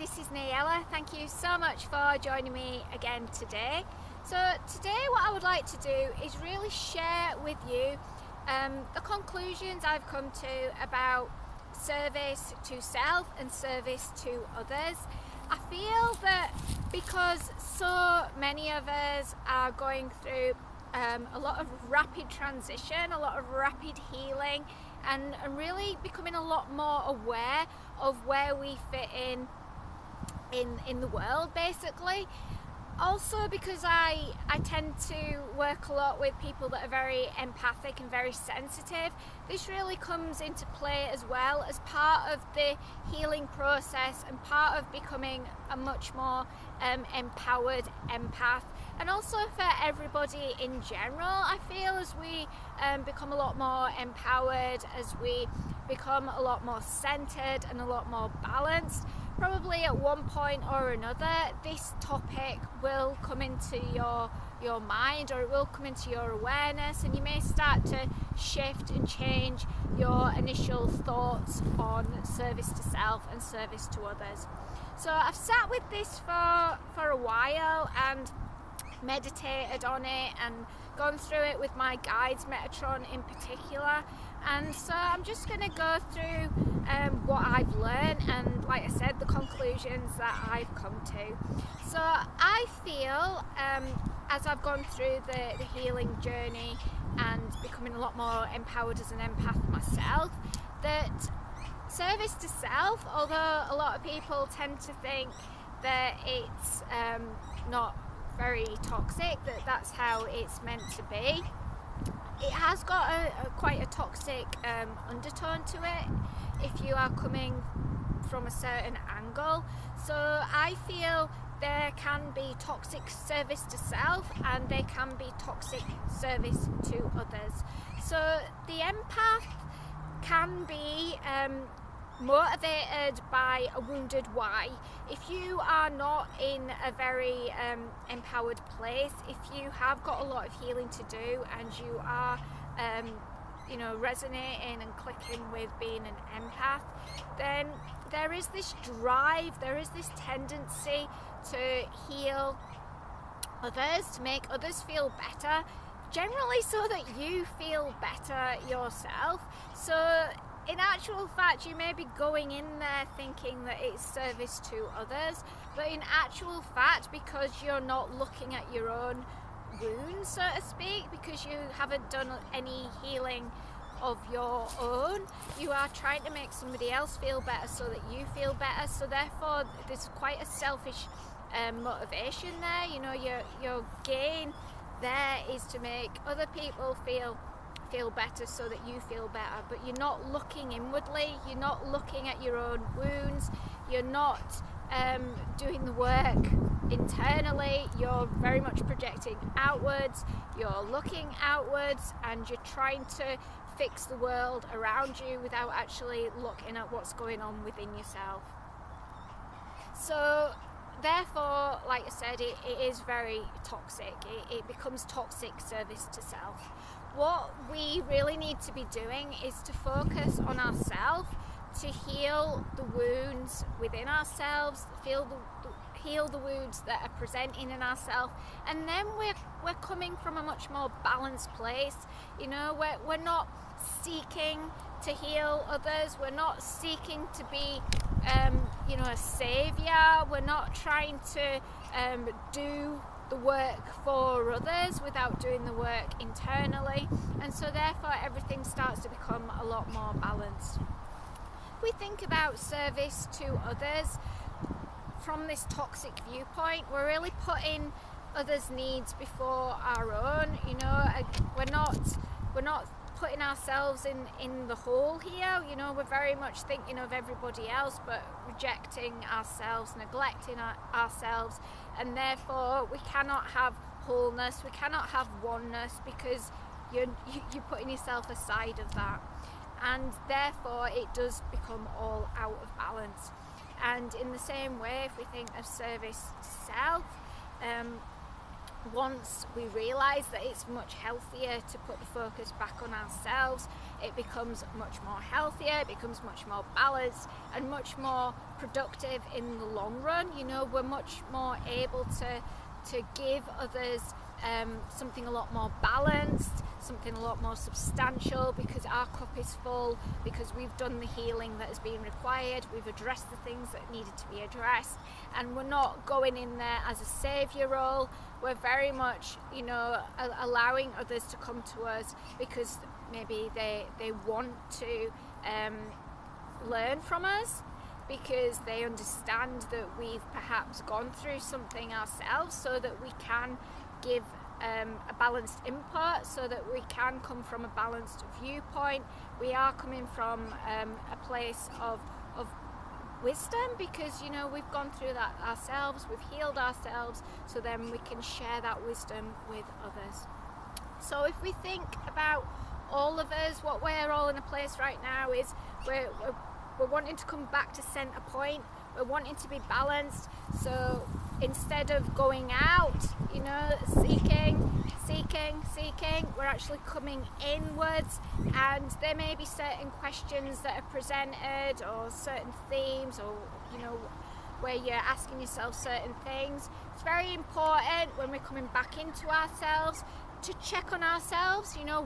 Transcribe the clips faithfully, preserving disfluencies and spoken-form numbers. this is Nayalla. Thank you so much for joining me again today. So today what I would like to do is really share with you um, the conclusions I've come to about service to self and service to others. I feel that because so many of us are going through um, a lot of rapid transition, a lot of rapid healing, and, and really becoming a lot more aware of where we fit in in, in the world, basically. Also because I, I tend to work a lot with people that are very empathic and very sensitive, this really comes into play as well as part of the healing process and part of becoming a much more um, empowered empath. And also for everybody in general, I feel as we um, become a lot more empowered, as we become a lot more centered and a lot more balanced, probably at one point or another this topic will come into your your mind, or it will come into your awareness, and you may start to shift and change your initial thoughts on service to self and service to others. So I've sat with this for for a while and meditated on it and gone through it with my guides, Metatron in particular, and so I'm just going to go through um, what I've learned and, like I said, the conclusions that I've come to. So I feel um, as I've gone through the, the healing journey and becoming a lot more empowered as an empath myself, that service to self, although a lot of people tend to think that it's um, not very toxic, that that's how it's meant to be, it has got a, a quite a toxic um, undertone to it if you are coming from a certain angle. So I feel there can be toxic service to self and there can be toxic service to others. So the empath can be um, motivated by a wounded why. If you are not in a very um, empowered place, if you have got a lot of healing to do and you are um, you know, resonating and clicking with being an empath, then there is this drive, there is this tendency to heal others, to make others feel better, generally so that you feel better yourself. So in actual fact, you may be going in there thinking that it's service to others, but in actual fact, because you're not looking at your own wounds, so to speak, because you haven't done any healing of your own, you are trying to make somebody else feel better so that you feel better. So therefore, there's quite a selfish um, motivation there. You know, your, your gain there is to make other people feel feel better so that you feel better, but you're not looking inwardly, you're not looking at your own wounds, you're not um, doing the work internally, you're very much projecting outwards, you're looking outwards and you're trying to fix the world around you without actually looking at what's going on within yourself. So therefore, like I said, it, it is very toxic. It, it becomes toxic service to self. What we really need to be doing is to focus on ourselves, to heal the wounds within ourselves, feel the, heal the wounds that are presenting in ourselves, and then we're, we're coming from a much more balanced place. You know, we're, we're not seeking to heal others, we're not seeking to be um, you know, a saviour, we're not trying to um, do the work for others without doing the work internally, and so therefore everything starts to become a lot more balanced. If we think about service to others from this toxic viewpoint, we're really putting others' needs before our own. You know, we're not we're not putting ourselves in in the whole here. You know, we're very much thinking of everybody else but rejecting ourselves, neglecting our, ourselves, and therefore we cannot have wholeness, we cannot have oneness, because you're you're putting yourself aside of that, and therefore it does become all out of balance. And in the same way, if we think of service to self, um, once we realise that it's much healthier to put the focus back on ourselves, it becomes much more healthier, it becomes much more balanced and much more productive in the long run. You know, we're much more able to, to give others um, something a lot more balanced, something a lot more substantial, because our cup is full, because we've done the healing that has been required, we've addressed the things that needed to be addressed, and we're not going in there as a saviour role. We're very much, you know, allowing others to come to us because maybe they, they want to um, learn from us, because they understand that we've perhaps gone through something ourselves, so that we can give Um, a balanced input, so that we can come from a balanced viewpoint. We are coming from um, a place of, of wisdom, because, you know, we've gone through that ourselves, we've healed ourselves, so then we can share that wisdom with others. So if we think about all of us, what we're all in a place right now is we're, we're, we're wanting to come back to centre point, we're wanting to be balanced. So instead of going out, you know, seeking, seeking, seeking, we're actually coming inwards, and there may be certain questions that are presented or certain themes, or, you know, where you're asking yourself certain things. It's very important when we're coming back into ourselves to check on ourselves. You know,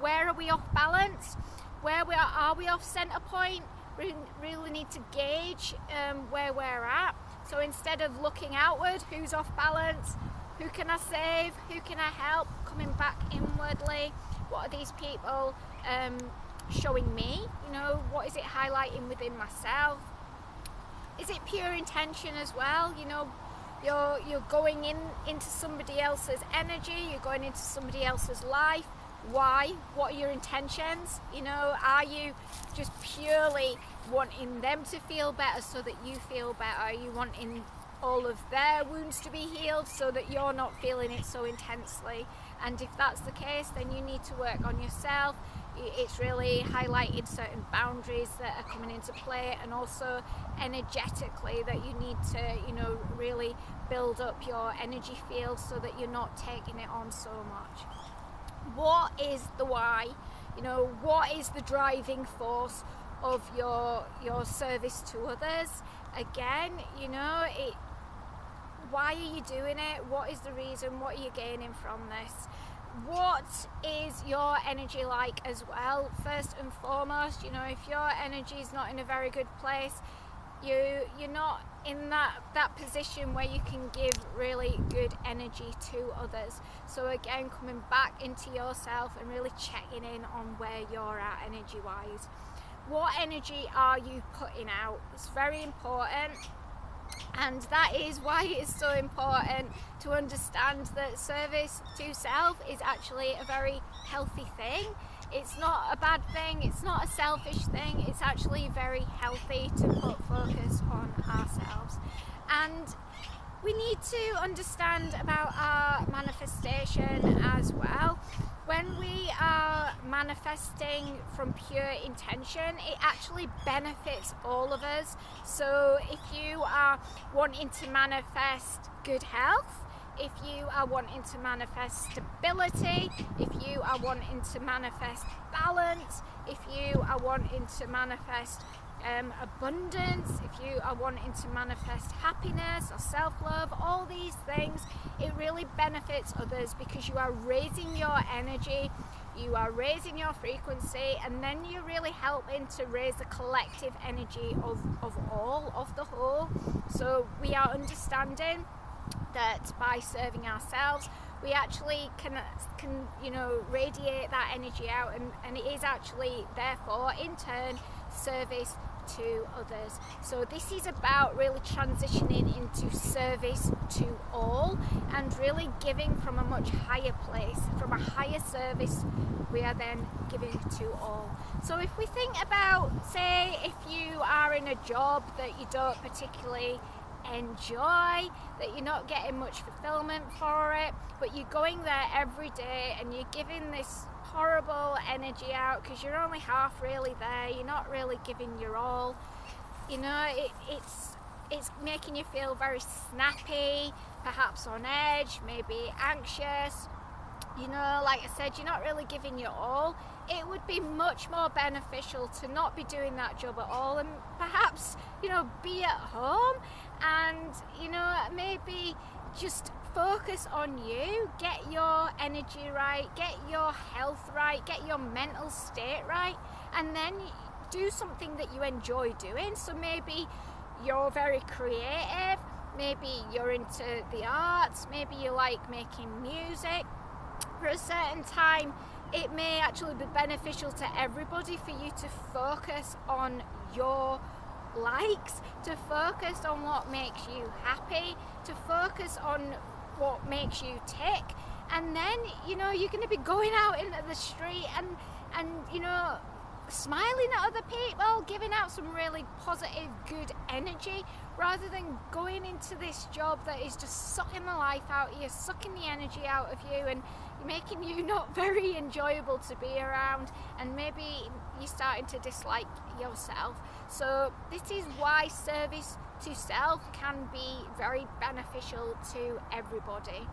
where are we off balance? Where we are, are we off centre point? We really need to gauge um, where we're at. So instead of looking outward, who's off balance, who can I save, who can I help, coming back inwardly, what are these people um, showing me, you know, what is it highlighting within myself? Is it pure intention as well? You know, you're, you're going in into somebody else's energy, you're going into somebody else's life. Why? What are your intentions? You know, are you just purely wanting them to feel better so that you feel better? Are you wanting all of their wounds to be healed so that you're not feeling it so intensely? And if that's the case, then you need to work on yourself. It's really highlighted certain boundaries that are coming into play, and also energetically that you need to, you know, really build up your energy field so that you're not taking it on so much. What is the why? You know, what is the driving force of your your service to others? Again, you know, it, why are you doing it? What is the reason? What are you gaining from this? What is your energy like as well? First and foremost, you know, if your energy is not in a very good place, you you're not in that that position where you can give really good energy to others. So again, coming back into yourself and really checking in on where you're at energy wise. What energy are you putting out? It's very important, and that is why it's so important to understand that service to self is actually a very healthy thing. It's not a bad thing, it's not a selfish thing, it's actually very healthy to put focus on ourselves. And we need to understand about our manifestation as well. When we are manifesting from pure intention, it actually benefits all of us. So if you are wanting to manifest good health, if you are wanting to manifest stability, if you are wanting to manifest balance, if you are wanting to manifest um, abundance, if you are wanting to manifest happiness or self-love, all these things, it really benefits others, because you are raising your energy, you are raising your frequency, and then you're really helping to raise the collective energy of, of all, of the whole. So we are understanding that by serving ourselves, we actually can, can you know, radiate that energy out, and, and it is actually therefore in turn service to others. So this is about really transitioning into service to all, and really giving from a much higher place, from a higher service we are then giving to all. So if we think about, say, if you are in a job that you don't particularly enjoy, that you're not getting much fulfillment for it, but you're going there every day and you're giving this horrible energy out because you're only half really there, you're not really giving your all, you know, it, it's it's making you feel very snappy, perhaps on edge, maybe anxious, you know, like I said, you're not really giving your all, it would be much more beneficial to not be doing that job at all and perhaps, you know, be at home and, you know, maybe just focus on you, get your energy right, get your health right, get your mental state right, and then do something that you enjoy doing. So maybe you're very creative, maybe you're into the arts, maybe you like making music. For a certain time, it may actually be beneficial to everybody for you to focus on your likes, to focus on what makes you happy, to focus on what makes you tick, and then, you know, you're going to be going out into the street and and you know, smiling at other people, giving out some really positive, good energy, rather than going into this job that is just sucking the life out of you, sucking the energy out of you and making you not very enjoyable to be around, and maybe you're starting to dislike yourself. So this is why service to self can be very beneficial to everybody.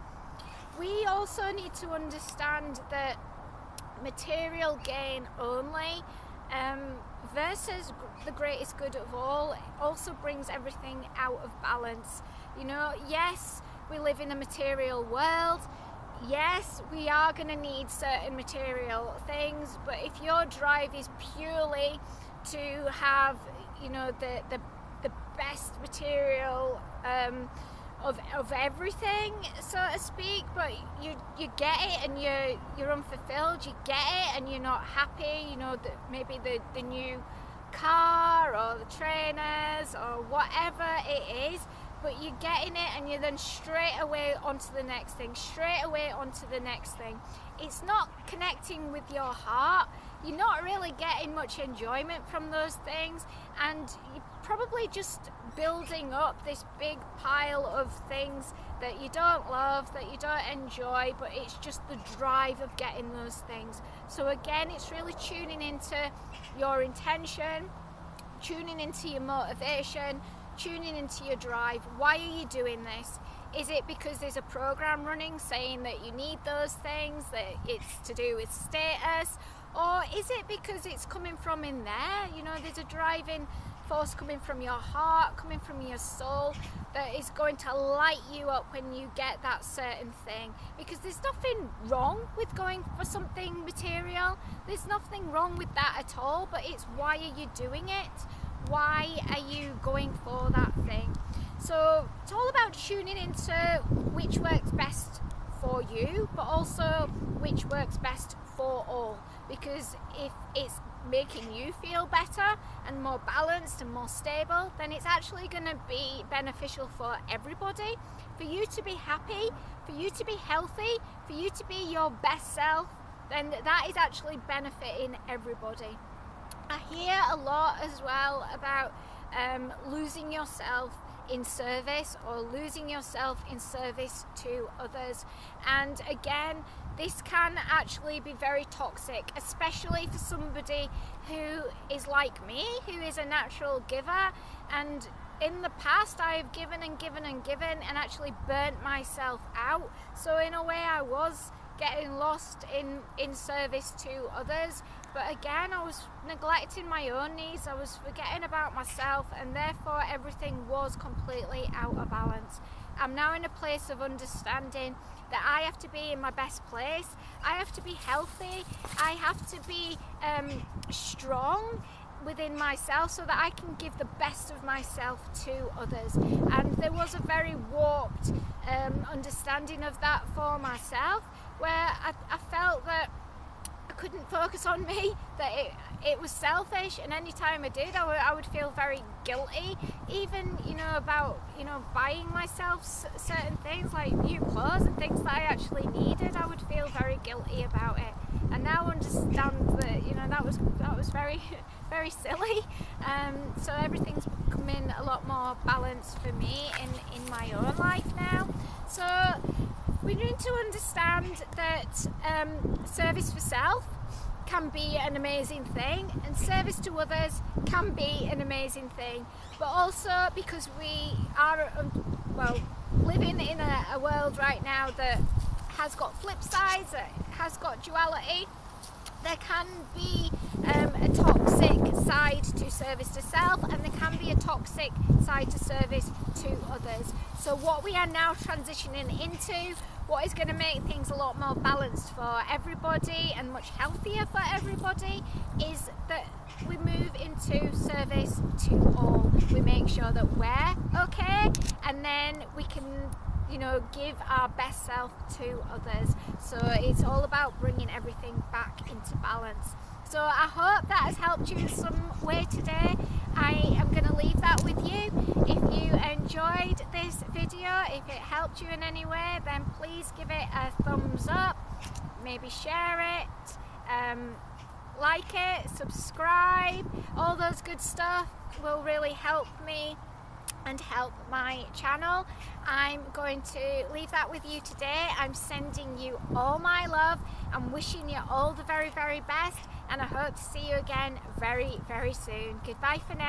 We also need to understand that material gain only um, versus the greatest good of all also brings everything out of balance. You know, yes, we live in a material world, yes, we are going to need certain material things, but if your drive is purely to have, you know, the the, the best material um, Of, of everything, so to speak, but you you get it and you're you're unfulfilled, you get it and you're not happy, you know, the, maybe the the new car or the trainers or whatever it is, but you're getting it and you're then straight away onto the next thing, straight away onto the next thing. It's not connecting with your heart, you're not really getting much enjoyment from those things, and you probably just building up this big pile of things that you don't love, that you don't enjoy, but it's just the drive of getting those things. So again, it's really tuning into your intention, tuning into your motivation, tuning into your drive. Why are you doing this? Is it because there's a program running saying that you need those things, that it's to do with status, or is it because it's coming from in there? You know, there's a driving force coming from your heart, coming from your soul, that is going to light you up when you get that certain thing. Because there's nothing wrong with going for something material, there's nothing wrong with that at all, but it's why are you doing it? Why are you going for that thing? So it's all about tuning into which works best for you, but also which works best for all, because if it's making you feel better and more balanced and more stable, then it's actually going to be beneficial for everybody, for you to be happy, for you to be healthy, for you to be your best self. Then that is actually benefiting everybody. I hear a lot as well about um, losing yourself in service, or losing yourself in service to others, and again, this can actually be very toxic, especially for somebody who is like me, who is a natural giver. And in the past, I have given and given and given and actually burnt myself out. So in a way, I was getting lost in in service to others, but again, I was neglecting my own needs, I was forgetting about myself, and therefore everything was completely out of balance. I'm now in a place of understanding that I have to be in my best place, I have to be healthy, I have to be um, strong within myself, so that I can give the best of myself to others. And there was a very warped um, understanding of that for myself, where I, I felt that I couldn't focus on me, that it, it was selfish, and any time I did, I, I would feel very guilty, even, you know, about, you know, buying myself s certain things like new clothes and things that I actually needed. I would feel very guilty about it, and now understand that, you know, that was that was very very silly. Um, so everything's becoming a lot more balanced for me in in my own life now. So we need to understand that um, service for self can be an amazing thing, and service to others can be an amazing thing, but also because we are well living in a, a world right now that has got flip sides, that has got duality, there can be um, a toxic side to service to self, and there can be a toxic side to service to others. So what we are now transitioning into, what is going to make things a lot more balanced for everybody and much healthier for everybody, is that we move into service to all. We make sure that we're okay, and then we can, you know, give our best self to others. So it's all about bringing everything back into balance. So I hope that has helped you in some way today. I am going to leave that with you. If you enjoyed this video, if it helped you in any way, then please give it a thumbs up, maybe share it, um, like it, subscribe, all those good stuff will really help me and help my channel. I'm going to leave that with you today. I'm sending you all my love and wishing you all the very, very best, and I hope to see you again very, very soon. Goodbye for now.